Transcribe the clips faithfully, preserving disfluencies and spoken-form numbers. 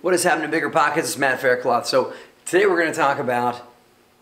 What has happened to BiggerPockets? It's Matt Faircloth. So today we're going to talk about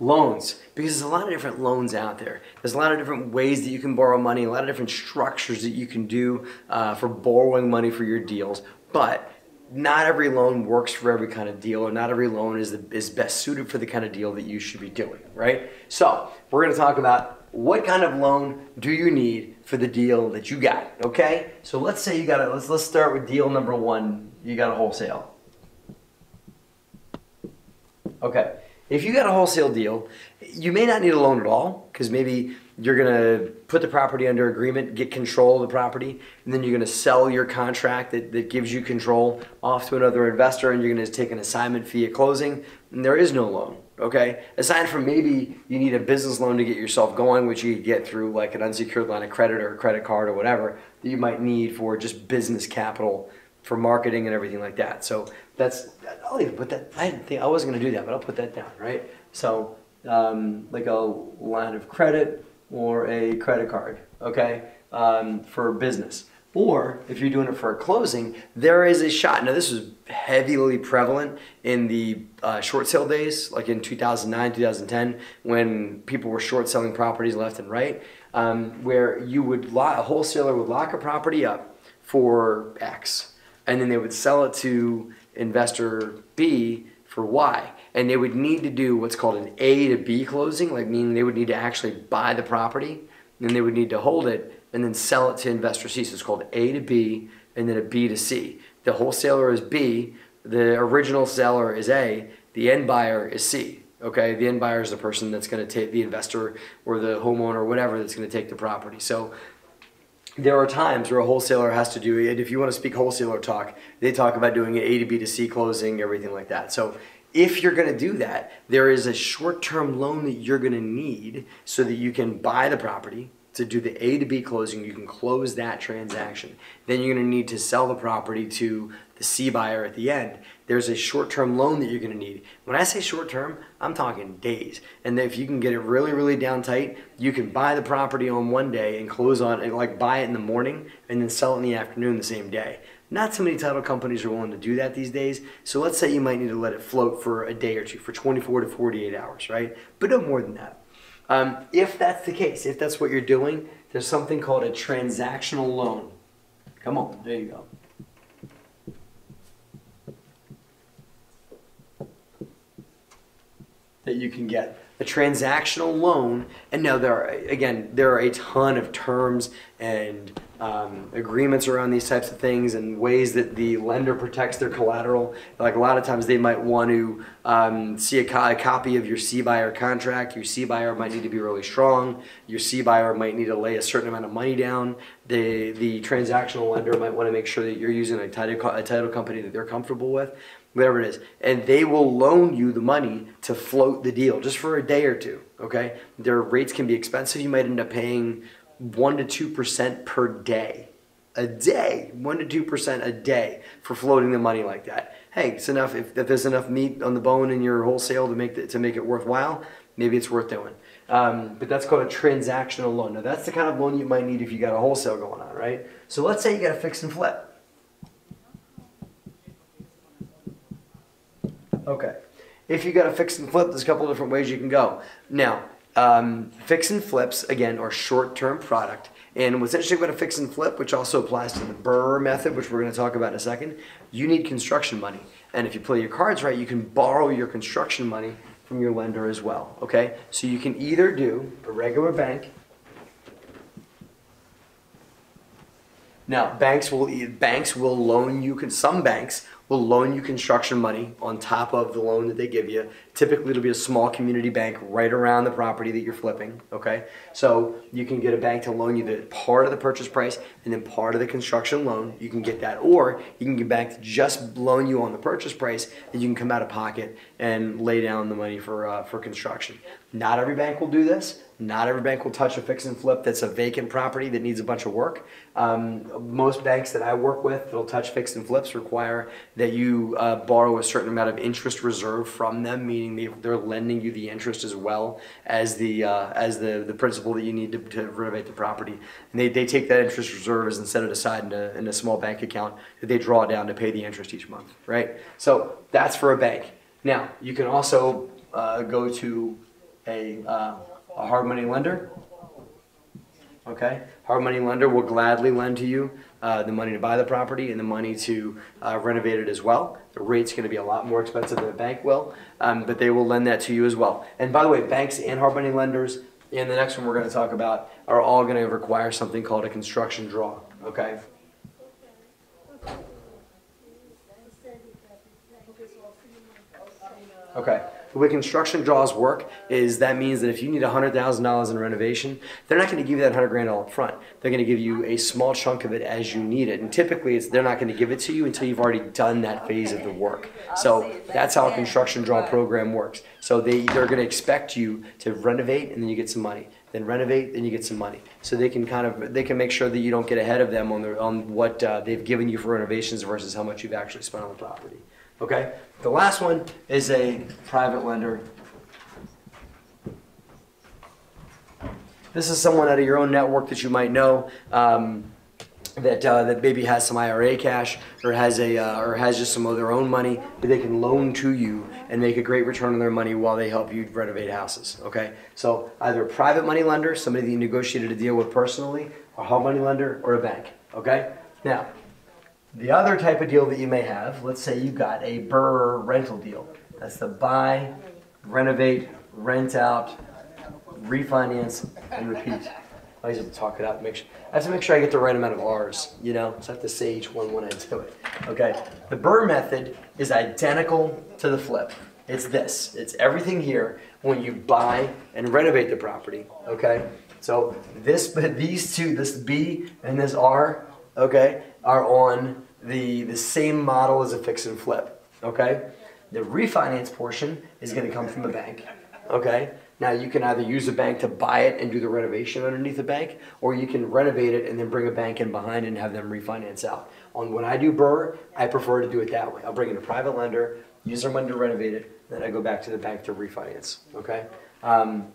loans, because there's a lot of different loans out there. There's a lot of different ways that you can borrow money, a lot of different structures that you can do uh, for borrowing money for your deals, but not every loan works for every kind of deal, and not every loan is, the, is best suited for the kind of deal that you should be doing, right? So we're going to talk about what kind of loan do you need for the deal that you got, okay? So let's say you got it, let's, let's start with deal number one, you got a wholesale. Okay, if you got a wholesale deal, you may not need a loan at all, because maybe you're gonna put the property under agreement, get control of the property, and then you're gonna sell your contract that, that gives you control off to another investor, and you're gonna take an assignment fee at closing, and there is no loan. Okay, aside from maybe you need a business loan to get yourself going, which you could get through like an unsecured line of credit or a credit card or whatever that you might need for just business capital for marketing and everything like that. So that's, I'll even put that, I didn't think, I wasn't gonna do that, but I'll put that down, right? So um, like a line of credit or a credit card, okay, um, for business. Or if you're doing it for a closing, there is a shot. Now this was heavily prevalent in the uh, short sale days, like in two thousand nine, two thousand ten, when people were short selling properties left and right, um, where you would lock, a wholesaler would lock a property up for X, and then they would sell it to investor B for Y. And they would need to do what's called an A to B closing, like meaning they would need to actually buy the property, and then they would need to hold it and then sell it to investor C. So it's called A to B and then a B to C. The wholesaler is B, the original seller is A, the end buyer is C. Okay, the end buyer is the person that's gonna take the investor or the homeowner or whatever that's gonna take the property. So there are times where a wholesaler has to do it. If you wanna speak wholesaler talk, they talk about doing an A to B to C closing, everything like that. So if you're gonna do that, there is a short-term loan that you're gonna need so that you can buy the property, to do the A to B closing, you can close that transaction. Then you're gonna need to sell the property to the C buyer at the end. There's a short-term loan that you're gonna need. When I say short-term, I'm talking days. And if you can get it really, really down tight, you can buy the property on one day and close on it, like buy it in the morning and then sell it in the afternoon the same day. Not so many title companies are willing to do that these days. So let's say you might need to let it float for a day or two, for twenty-four to forty-eight hours, right? But no more than that. Um, if that's the case, if that's what you're doing, there's something called a transactional loan. Come on, there you go. That you can get. A transactional loan, and now there are, again, there are a ton of terms and um, agreements around these types of things and ways that the lender protects their collateral. Like a lot of times they might want to um, see a, co a copy of your C buyer contract. Your C buyer might need to be really strong. Your C buyer might need to lay a certain amount of money down. The, the transactional lender might want to make sure that you're using a title, co a title company that they're comfortable with, whatever it is, and they will loan you the money to float the deal just for a day or two, okay? Their rates can be expensive. You might end up paying one to two percent per day. A day, one to two percent a day for floating the money like that. Hey, it's enough, if, if there's enough meat on the bone in your wholesale to make, the, to make it worthwhile, maybe it's worth doing. Um, but that's called a transactional loan. Now that's the kind of loan you might need if you got a wholesale going on, right? So let's say you got a fix and flip. Okay, if you got a fix and flip, there's a couple different ways you can go. Now, um, fix and flips, again, are short-term product. And what's interesting about a fix and flip, which also applies to the BRRRR method, which we're going to talk about in a second, you need construction money. And if you play your cards right, you can borrow your construction money from your lender as well, okay? So you can either do a regular bank. Now, banks will, banks will loan you, some banks will loan you construction money on top of the loan that they give you. Typically, it'll be a small community bank right around the property that you're flipping, okay? So you can get a bank to loan you the part of the purchase price and then part of the construction loan. You can get that, or you can get a bank to just loan you on the purchase price, and you can come out of pocket and lay down the money for, uh, for construction. Not every bank will do this. Not every bank will touch a fix and flip that's a vacant property that needs a bunch of work. Um, most banks that I work with that'll touch fix and flips require that you uh, borrow a certain amount of interest reserve from them, meaning they, they're lending you the interest as well as the uh, as the, the principal that you need to, to renovate the property. And they, they take that interest reserve and set it aside in a, in a small bank account that they draw down to pay the interest each month, right? So that's for a bank. Now, you can also uh, go to a, uh, a hard money lender. Okay, hard money lender will gladly lend to you uh, the money to buy the property and the money to uh, renovate it as well. The rate's going to be a lot more expensive than a bank will, um, but they will lend that to you as well. And by the way, banks and hard money lenders, and the next one we're going to talk about, are all going to require something called a construction draw. Okay. Okay. The way construction draws work is that means that if you need one hundred thousand dollars in renovation, they're not going to give you that one hundred grand all up front. They're going to give you a small chunk of it as you need it. And typically, it's, they're not going to give it to you until you've already done that phase of the work. So that's how a construction draw program works. So they, they're going to expect you to renovate, and then you get some money. Then renovate, then you get some money. So they can kind of they can make sure that you don't get ahead of them on, their, on what uh, they've given you for renovations versus how much you've actually spent on the property. Okay, the last one is a private lender. This is someone out of your own network that you might know um, that uh, that maybe has some I R A cash or has a uh, or has just some of their own money that they can loan to you and make a great return on their money while they help you renovate houses. Okay, so either a private money lender, somebody that you negotiated a deal with personally, a hard money lender, or a bank. Okay, now. The other type of deal that you may have, let's say you got a B R R R R rental deal. That's the buy, renovate, rent out, refinance, and repeat. I used to talk it out. Make sure, I have to make sure I get the right amount of R's, you know? So I have to say each one when I do it. Okay, the B R R R R method is identical to the flip. It's this, it's everything here when you buy and renovate the property, okay? So this, but these two, this B and this R, okay, are on the, the same model as a fix and flip, okay? The refinance portion is gonna come from the bank, okay? Now you can either use a bank to buy it and do the renovation underneath the bank, or you can renovate it and then bring a bank in behind and have them refinance out. On when I do B R R R R, I prefer to do it that way. I'll bring in a private lender, use their money to renovate it, then I go back to the bank to refinance, okay? Um,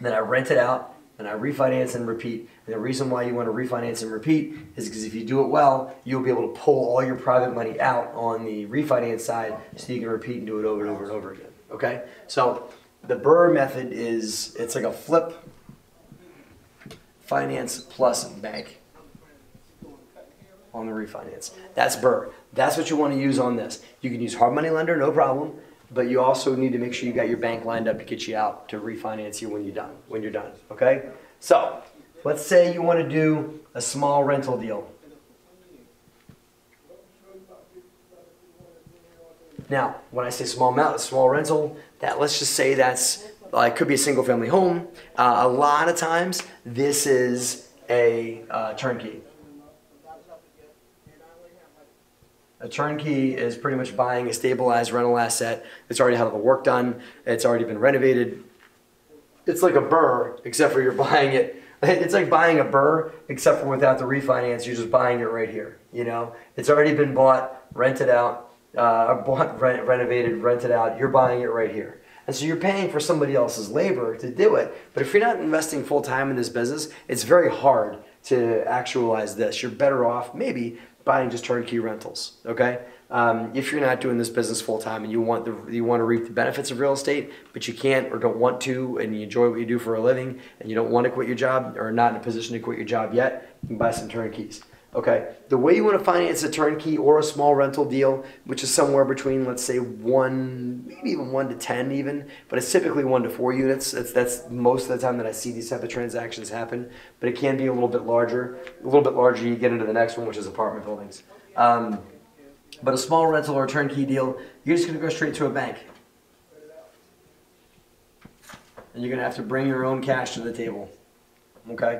then I rent it out, and I refinance and repeat. And the reason why you want to refinance and repeat is because if you do it well, you'll be able to pull all your private money out on the refinance side so you can repeat and do it over and over and over again, okay? So the B R R R R method is, it's like a flip, finance plus bank on the refinance. That's B R R R R. That's what you want to use on this. You can use hard money lender, no problem, but you also need to make sure you got your bank lined up to get you out to refinance you when you're done, when you're done, okay? So let's say you want to do a small rental deal. Now, when I say small amount, small rental, that let's just say that's, uh, it could be a single family home. Uh, a lot of times, this is a uh, turnkey. A turnkey is pretty much buying a stabilized rental asset. It's already had all the work done. It's already been renovated. It's like a B R R R R, except for you're buying it. It's like buying a B R R R R, except for without the refinance, you're just buying it right here. You know, it's already been bought, rented out, uh, bought, rent, renovated, rented out. You're buying it right here. And so you're paying for somebody else's labor to do it. But if you're not investing full time in this business, it's very hard to actualize this. You're better off maybe buying just turnkey rentals, okay? Um, if you're not doing this business full time and you want the you want to reap the benefits of real estate, but you can't or don't want to, and you enjoy what you do for a living, and you don't want to quit your job or not in a position to quit your job yet, you can buy some turnkeys, okay? The way you want to finance a turnkey or a small rental deal, which is somewhere between, let's say, one, maybe even one to ten even, but it's typically one to four units. That's, that's most of the time that I see these type of transactions happen, but it can be a little bit larger. A little bit larger, you get into the next one, which is apartment buildings. Um, But a small rental or a turnkey deal, you're just going to go straight to a bank. And you're going to have to bring your own cash to the table. Okay?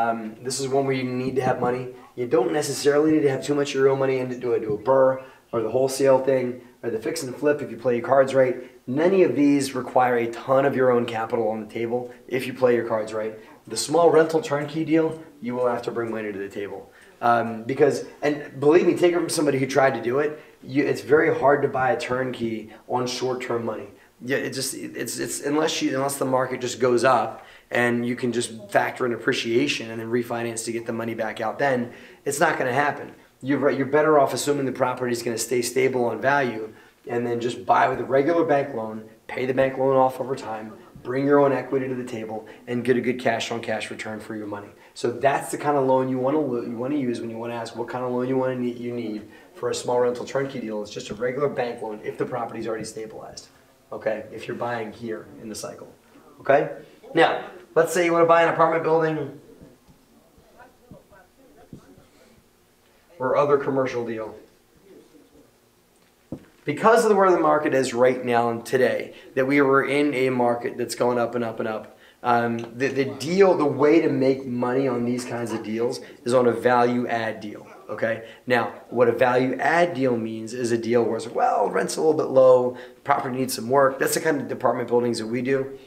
Um, this is one where you need to have money. You don't necessarily need to have too much of your own money in to do it. Do a B R R R R or the wholesale thing or the fix and flip if you play your cards right. Many of these require a ton of your own capital on the table if you play your cards right. The small rental turnkey deal, you will have to bring money to the table. Um, because, and believe me, take it from somebody who tried to do it, you, it's very hard to buy a turnkey on short-term money. Yeah, it just, it's, it's, unless you, unless the market just goes up and you can just factor in appreciation and then refinance to get the money back out, then it's not going to happen. You're, you're better off assuming the property is going to stay stable on value and then just buy with a regular bank loan, pay the bank loan off over time, bring your own equity to the table, and get a good cash on cash return for your money. So that's the kind of loan you want to you want to use when you want to ask what kind of loan you want to need, you need for a small rental turnkey deal. It's just a regular bank loan if the property's already stabilized. Okay, if you're buying here in the cycle. Okay, now let's say you want to buy an apartment building or other commercial deal. Because of the where the market is right now and today, that we were in a market that's going up and up and up, um, the, the deal, the way to make money on these kinds of deals is on a value add deal, okay? Now, what a value add deal means is a deal where it's, well, rent's a little bit low, property needs some work. That's the kind of apartment buildings that we do.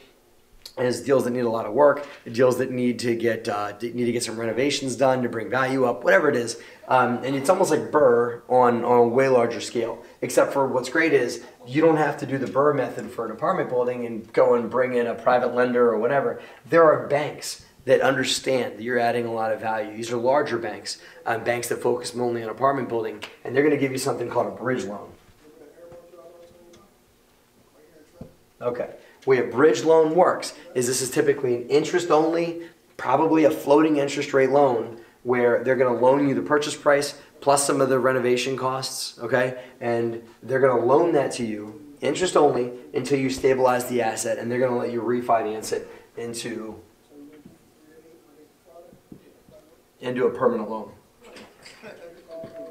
Is deals that need a lot of work, deals that need to get uh, need to get some renovations done to bring value up, whatever it is, um, and it's almost like B R R R R on on a way larger scale. Except for what's great is you don't have to do the B R R R R R method for an apartment building and go and bring in a private lender or whatever. There are banks that understand that you're adding a lot of value. These are larger banks, um, banks that focus mainly on apartment building, and they're going to give you something called a bridge loan. Okay. The way a bridge loan works is this is typically an interest only, probably a floating interest rate loan where they're going to loan you the purchase price plus some of the renovation costs, okay? And they're going to loan that to you, interest only, until you stabilize the asset, and they're going to let you refinance it into, into a permanent loan.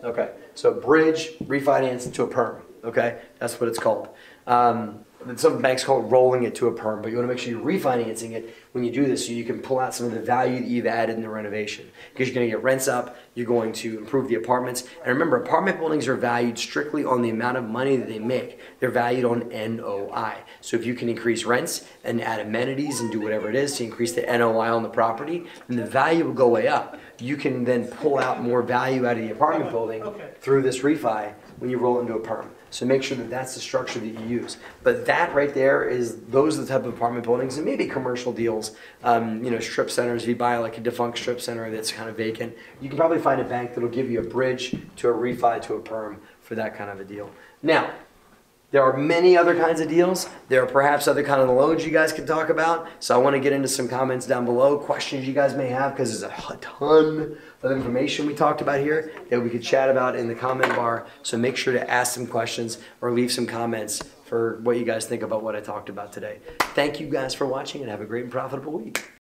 Okay, so bridge, refinance into a perm, okay? That's what it's called. Um, Some banks call it rolling it to a perm, but you want to make sure you're refinancing it when you do this so you can pull out some of the value that you've added in the renovation. Because you're going to get rents up, you're going to improve the apartments. And remember, apartment buildings are valued strictly on the amount of money that they make. They're valued on N O I. So if you can increase rents and add amenities and do whatever it is to increase the N O I on the property, then the value will go way up. You can then pull out more value out of the apartment building through this refi when you roll into a perm. So make sure that that's the structure that you use. But that right there is, those are the type of apartment buildings and maybe commercial deals, um, you know, strip centers. If you buy like a defunct strip center that's kind of vacant, you can probably find a bank that'll give you a bridge to a refi to a perm for that kind of a deal. Now, there are many other kinds of deals. There are perhaps other kind of loans you guys can talk about. So I want to get into some comments down below, questions you guys may have, because there's a ton of information we talked about here that we could chat about in the comment bar. So make sure to ask some questions or leave some comments for what you guys think about what I talked about today. Thank you guys for watching and have a great and profitable week.